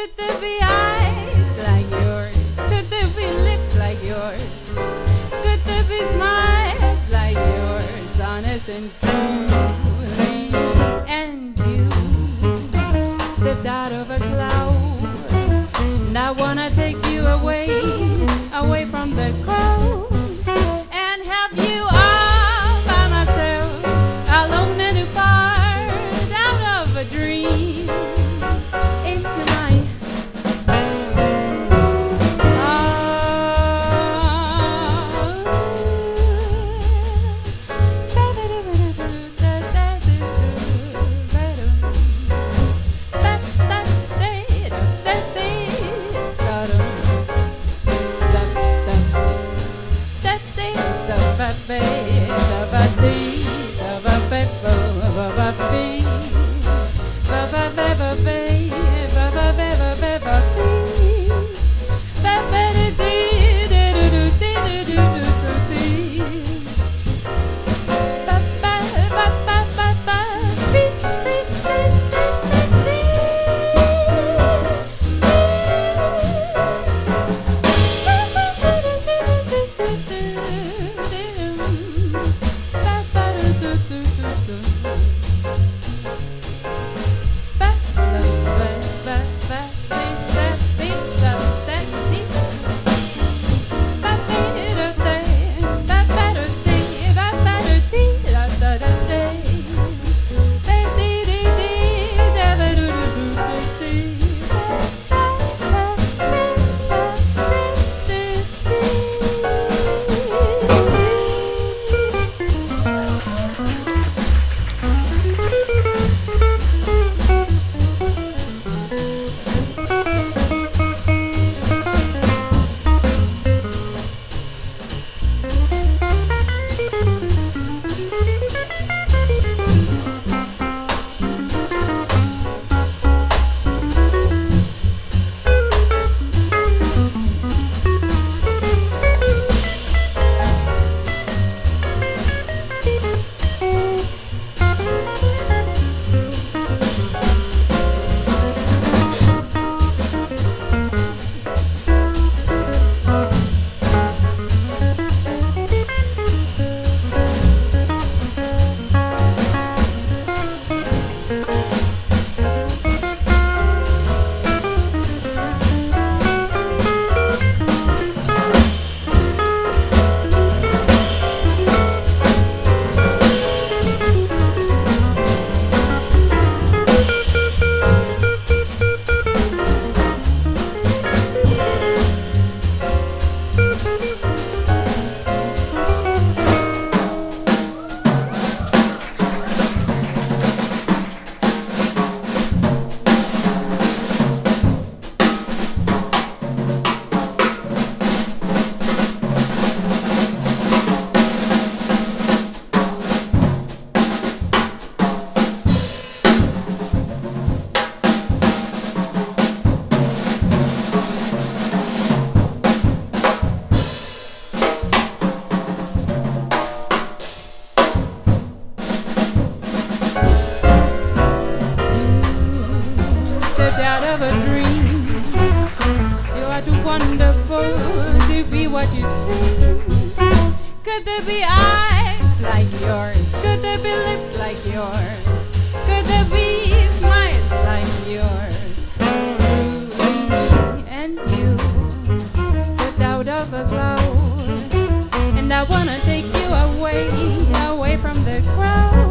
Could there be eyes like yours? Could there be lips like yours? Could there be smiles like yours? Honest and true, me and you stepped out of a cloud. Now I wanna take you away, away from the crowd. I wanna take you away, away from the crowd.